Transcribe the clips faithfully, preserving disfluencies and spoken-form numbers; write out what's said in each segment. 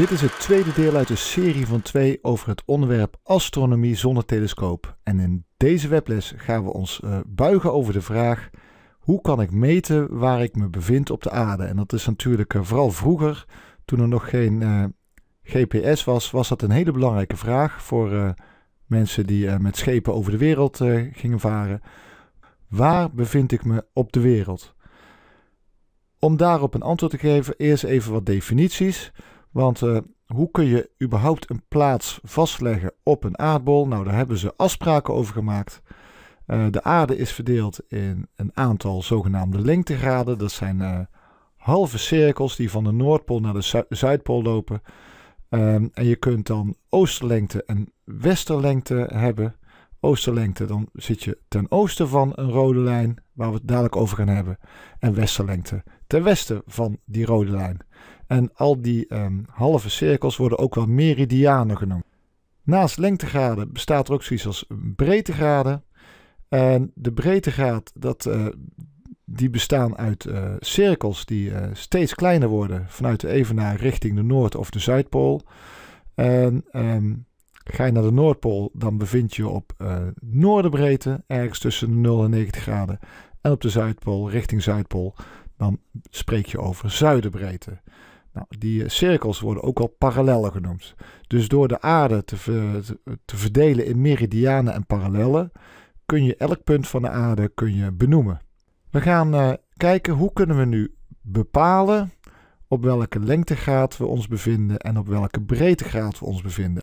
Dit is het tweede deel uit de serie van twee over het onderwerp astronomie zonder telescoop. En in deze webles gaan we ons uh, buigen over de vraag: hoe kan ik meten waar ik me bevind op de aarde? En dat is natuurlijk uh, vooral vroeger, toen er nog geen uh, G P S was, was dat een hele belangrijke vraag voor uh, mensen die uh, met schepen over de wereld uh, gingen varen. Waar bevind ik me op de wereld? Om daarop een antwoord te geven, eerst even wat definities. Want uh, hoe kun je überhaupt een plaats vastleggen op een aardbol? Nou, daar hebben ze afspraken over gemaakt. Uh, de aarde is verdeeld in een aantal zogenaamde lengtegraden. Dat zijn uh, halve cirkels die van de Noordpool naar de Zu- Zuidpool lopen. Um, en je kunt dan oosterlengte en westerlengte hebben. Oosterlengte, dan zit je ten oosten van een rode lijn, waar we het dadelijk over gaan hebben. En westerlengte, ten westen van die rode lijn. En al die um, halve cirkels worden ook wel meridianen genoemd. Naast lengtegraden bestaat er ook zoiets als breedtegraden. En de breedtegraad, dat, uh, die bestaan uit uh, cirkels die uh, steeds kleiner worden vanuit de evenaar richting de Noord- of de Zuidpool. En um, ga je naar de Noordpool, dan bevind je op uh, noordenbreedte, ergens tussen nul en negentig graden. En op de Zuidpool, richting Zuidpool, dan spreek je over zuidenbreedte. Nou, die cirkels worden ook al parallellen genoemd. Dus door de aarde te, ver, te verdelen in meridianen en parallellen, kun je elk punt van de aarde kun je benoemen. We gaan uh, kijken hoe kunnen we nu bepalen op welke lengtegraad we ons bevinden en op welke breedtegraad we ons bevinden.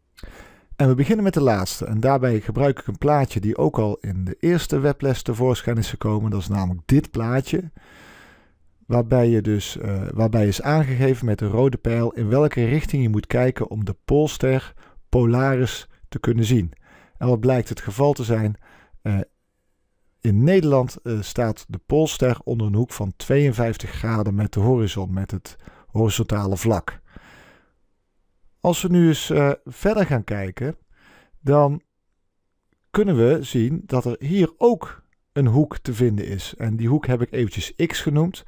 En we beginnen met de laatste. En daarbij gebruik ik een plaatje die ook al in de eerste webles tevoorschijn is gekomen. Dat is namelijk dit plaatje. Waarbij, je dus, uh, waarbij is aangegeven met een rode pijl in welke richting je moet kijken om de poolster Polaris te kunnen zien. En wat blijkt het geval te zijn? Uh, in Nederland uh, staat de poolster onder een hoek van tweeënvijftig graden met de horizon, met het horizontale vlak. Als we nu eens uh, verder gaan kijken, dan kunnen we zien dat er hier ook een hoek te vinden is. En die hoek heb ik eventjes X genoemd.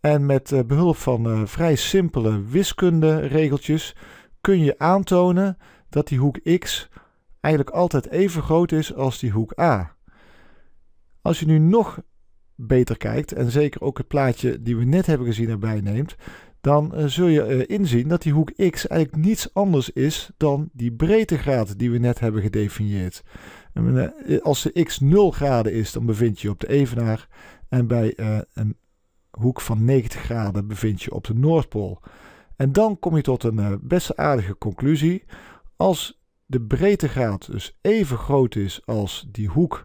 En met uh, behulp van uh, vrij simpele wiskunderegeltjes kun je aantonen dat die hoek X eigenlijk altijd even groot is als die hoek A. Als je nu nog beter kijkt, en zeker ook het plaatje die we net hebben gezien erbij neemt, dan uh, zul je uh, inzien dat die hoek X eigenlijk niets anders is dan die breedtegraad die we net hebben gedefinieerd. En, uh, als de X nul graden is, dan bevind je je op de evenaar. En bij uh, een hoek van negentig graden bevind je je op de Noordpool. En dan kom je tot een uh, best aardige conclusie. Als de breedtegraad dus even groot is als die hoek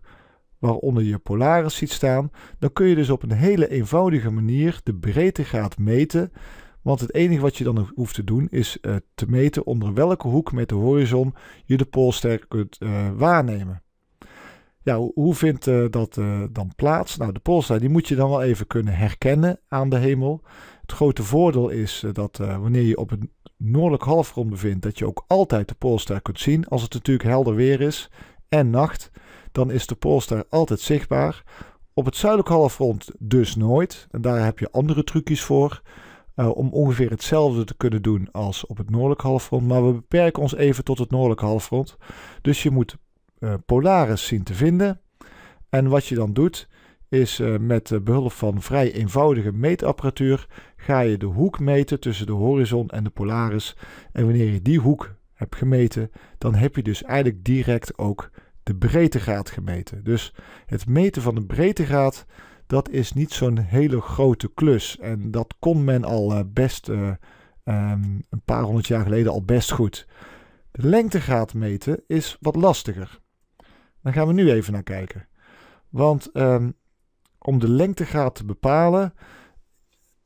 waaronder je Polaris ziet staan, dan kun je dus op een hele eenvoudige manier de breedtegraad meten. Want het enige wat je dan hoeft te doen is uh, te meten onder welke hoek met de horizon je de poolster kunt uh, waarnemen. Ja, hoe vindt uh, dat uh, dan plaats? Nou, de poolster die moet je dan wel even kunnen herkennen aan de hemel. Het grote voordeel is uh, dat uh, wanneer je op het noordelijk halfrond bevindt, dat je ook altijd de poolster kunt zien. Als het natuurlijk helder weer is en nacht, dan is de poolster altijd zichtbaar. Op het zuidelijk halfrond dus nooit. En daar heb je andere trucjes voor. Uh, om ongeveer hetzelfde te kunnen doen als op het noordelijk halfrond. Maar we beperken ons even tot het noordelijk halfrond. Dus je moet uh, Polaris zien te vinden. En wat je dan doet, is uh, met behulp van vrij eenvoudige meetapparatuur, ga je de hoek meten tussen de horizon en de Polaris. En wanneer je die hoek hebt gemeten, dan heb je dus eigenlijk direct ook de breedtegraad gemeten. Dus het meten van de breedtegraad, dat is niet zo'n hele grote klus. En dat kon men al uh, best uh, um, een paar honderd jaar geleden al best goed. De lengtegraad meten is wat lastiger. Daar gaan we nu even naar kijken. Want um, om de lengtegraad te bepalen,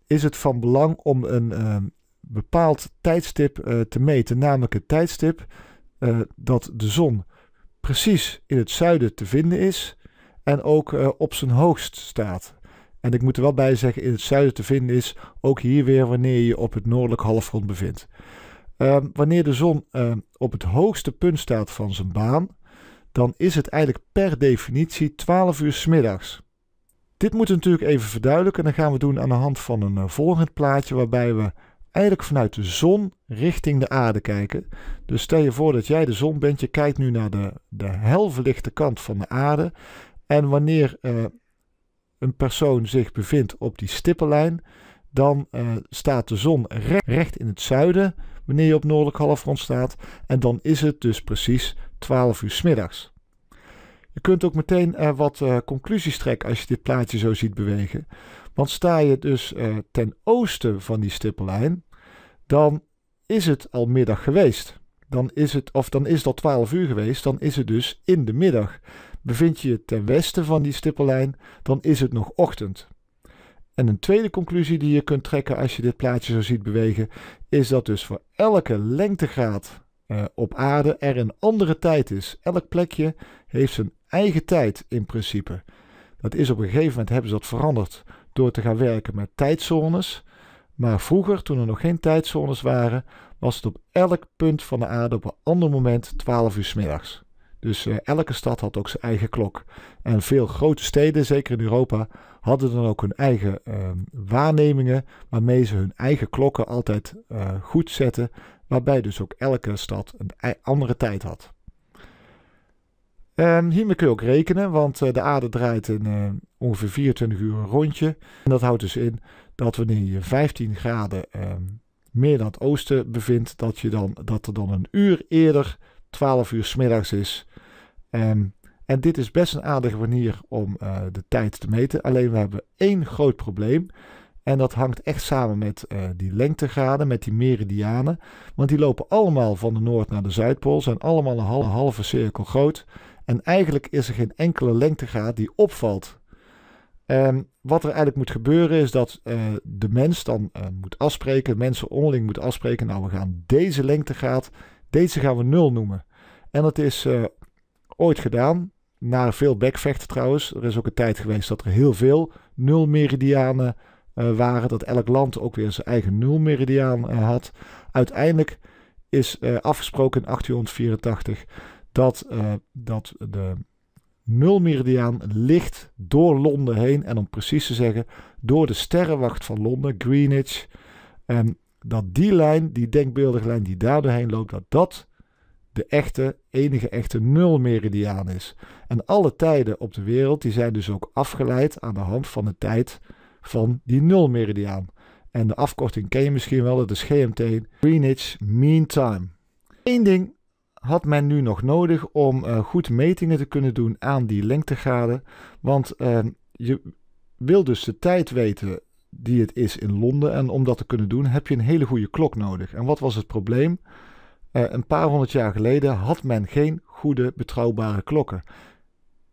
is het van belang om een uh, bepaald tijdstip uh, te meten. Namelijk het tijdstip uh, dat de zon precies in het zuiden te vinden is en ook uh, op zijn hoogst staat. En ik moet er wel bij zeggen, in het zuiden te vinden is ook hier weer wanneer je je op het noordelijk halfrond bevindt. Uh, wanneer de zon uh, op het hoogste punt staat van zijn baan, dan is het eigenlijk per definitie twaalf uur 's middags. Dit moeten we natuurlijk even verduidelijken. En dat gaan we doen aan de hand van een uh, volgend plaatje waarbij we eigenlijk vanuit de zon richting de aarde kijken. Dus stel je voor dat jij de zon bent. Je kijkt nu naar de, de helverlichte kant van de aarde. En wanneer uh, een persoon zich bevindt op die stippenlijn, dan uh, staat de zon recht, recht in het zuiden wanneer je op noordelijk halfrond staat. En dan is het dus precies twaalf uur 's middags. Je kunt ook meteen uh, wat uh, conclusies trekken als je dit plaatje zo ziet bewegen. Want sta je dus uh, ten oosten van die stippenlijn, dan is het al middag geweest. Dan is het, of dan is dat twaalf uur geweest, dan is het dus in de middag. Bevind je je ten westen van die stippenlijn, dan is het nog ochtend. En een tweede conclusie die je kunt trekken als je dit plaatje zo ziet bewegen, is dat dus voor elke lengtegraad uh, op aarde er een andere tijd is. Elk plekje heeft zijn eigen tijd in principe. Dat is op een gegeven moment hebben ze dat veranderd door te gaan werken met tijdzones. Maar vroeger, toen er nog geen tijdzones waren, was het op elk punt van de aarde op een ander moment twaalf uur 's middags. Dus uh, elke stad had ook zijn eigen klok. En veel grote steden, zeker in Europa, hadden dan ook hun eigen uh, waarnemingen, waarmee ze hun eigen klokken altijd uh, goed zetten, waarbij dus ook elke stad een andere tijd had. En hiermee kun je ook rekenen, want de aarde draait in uh, ongeveer vierentwintig uur een rondje. En dat houdt dus in dat wanneer je vijftien graden uh, meer dan het oosten bevindt, dat, je dan, dat er dan een uur eerder twaalf uur 's middags is. Um, en dit is best een aardige manier om uh, de tijd te meten. Alleen we hebben één groot probleem. En dat hangt echt samen met uh, die lengtegraden, met die meridianen. Want die lopen allemaal van de Noord naar de Zuidpool, zijn allemaal een halve, halve cirkel groot. En eigenlijk is er geen enkele lengtegraad die opvalt. Um, wat er eigenlijk moet gebeuren is dat uh, de mens dan uh, moet afspreken, mensen onderling moeten afspreken. Nou, we gaan deze lengtegraad, deze gaan we nul noemen. En dat is uh, ooit gedaan, na veel bekvechten trouwens. Er is ook een tijd geweest dat er heel veel nul meridianen uh, waren. Dat elk land ook weer zijn eigen nul meridiaan uh, had. Uiteindelijk is uh, afgesproken in achttien vierentachtig dat, uh, dat de nul meridiaan ligt door Londen heen. En om precies te zeggen, door de sterrenwacht van Londen, Greenwich. En dat die lijn, die denkbeeldige lijn die daar doorheen loopt, dat dat de echte, enige echte nulmeridiaan is. En alle tijden op de wereld, die zijn dus ook afgeleid aan de hand van de tijd van die nulmeridiaan. En de afkorting ken je misschien wel, dat is G M T, Greenwich Mean Time. Eén ding had men nu nog nodig om uh, goed metingen te kunnen doen aan die lengtegraden. Want uh, je wil dus de tijd weten die het is in Londen. En om dat te kunnen doen heb je een hele goede klok nodig. En wat was het probleem? Uh, een paar honderd jaar geleden had men geen goede betrouwbare klokken.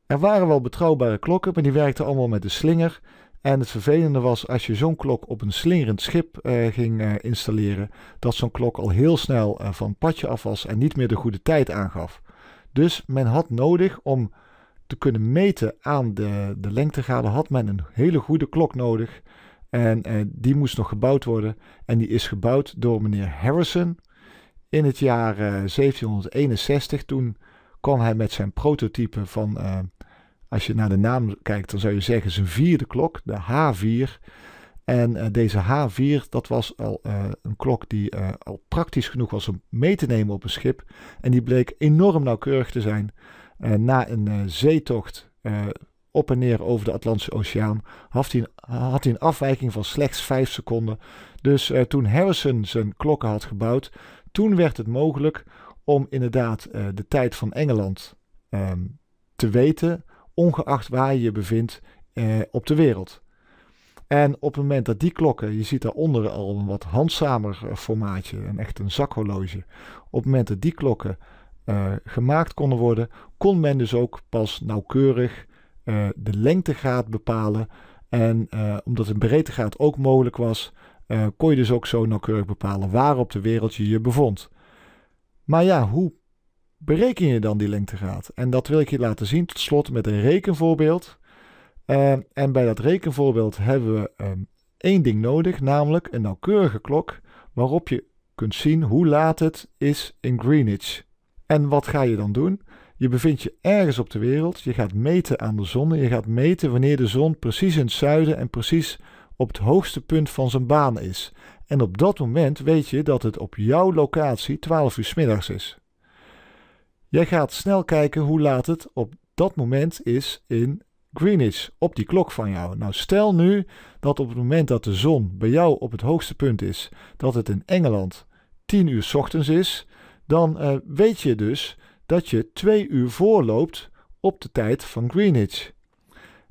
Er waren wel betrouwbare klokken, maar die werkten allemaal met een slinger. En het vervelende was als je zo'n klok op een slingerend schip uh, ging uh, installeren, dat zo'n klok al heel snel uh, van het padje af was en niet meer de goede tijd aangaf. Dus men had nodig om te kunnen meten aan de, de lengtegraden, had men een hele goede klok nodig. En eh, die moest nog gebouwd worden. En die is gebouwd door meneer Harrison in het jaar eh, zeventienhonderd eenenzestig. Toen kwam hij met zijn prototype van, eh, als je naar de naam kijkt, dan zou je zeggen zijn vierde klok, de H vier. En eh, deze H vier, dat was al eh, een klok die eh, al praktisch genoeg was om mee te nemen op een schip. En die bleek enorm nauwkeurig te zijn. Eh, na een eh, zeetocht Eh, op en neer over de Atlantische Oceaan, had hij een, had hij een afwijking van slechts vijf seconden. Dus uh, toen Harrison zijn klokken had gebouwd, toen werd het mogelijk om inderdaad uh, de tijd van Engeland um, te weten, ongeacht waar je je bevindt uh, op de wereld. En op het moment dat die klokken, je ziet daaronder al een wat handzamer uh, formaatje, een echt een zakhorloge, op het moment dat die klokken uh, gemaakt konden worden, kon men dus ook pas nauwkeurig Uh, de lengtegraad bepalen. En uh, omdat een breedtegraad ook mogelijk was, uh, kon je dus ook zo nauwkeurig bepalen waar op de wereld je je bevond. Maar ja, hoe bereken je dan die lengtegraad? En dat wil ik je laten zien tot slot met een rekenvoorbeeld. Uh, en bij dat rekenvoorbeeld hebben we uh, één ding nodig, namelijk een nauwkeurige klok waarop je kunt zien hoe laat het is in Greenwich. En wat ga je dan doen? Je bevindt je ergens op de wereld, je gaat meten aan de zon, je gaat meten wanneer de zon precies in het zuiden en precies op het hoogste punt van zijn baan is. En op dat moment weet je dat het op jouw locatie twaalf uur 's middags is. Jij gaat snel kijken hoe laat het op dat moment is in Greenwich, op die klok van jou. Nou, stel nu dat op het moment dat de zon bij jou op het hoogste punt is, dat het in Engeland tien uur 's ochtends is, dan uh, weet je dus dat je twee uur voorloopt op de tijd van Greenwich.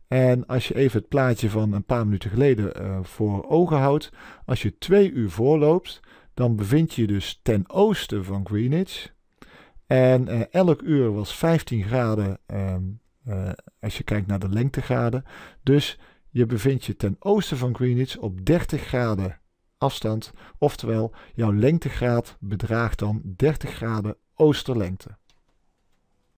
En als je even het plaatje van een paar minuten geleden uh, voor ogen houdt, als je twee uur voorloopt, dan bevind je je dus ten oosten van Greenwich. En uh, elk uur was vijftien graden uh, uh, als je kijkt naar de lengtegraden. Dus je bevindt je ten oosten van Greenwich op dertig graden afstand. Oftewel, jouw lengtegraad bedraagt dan dertig graden oosterlengte.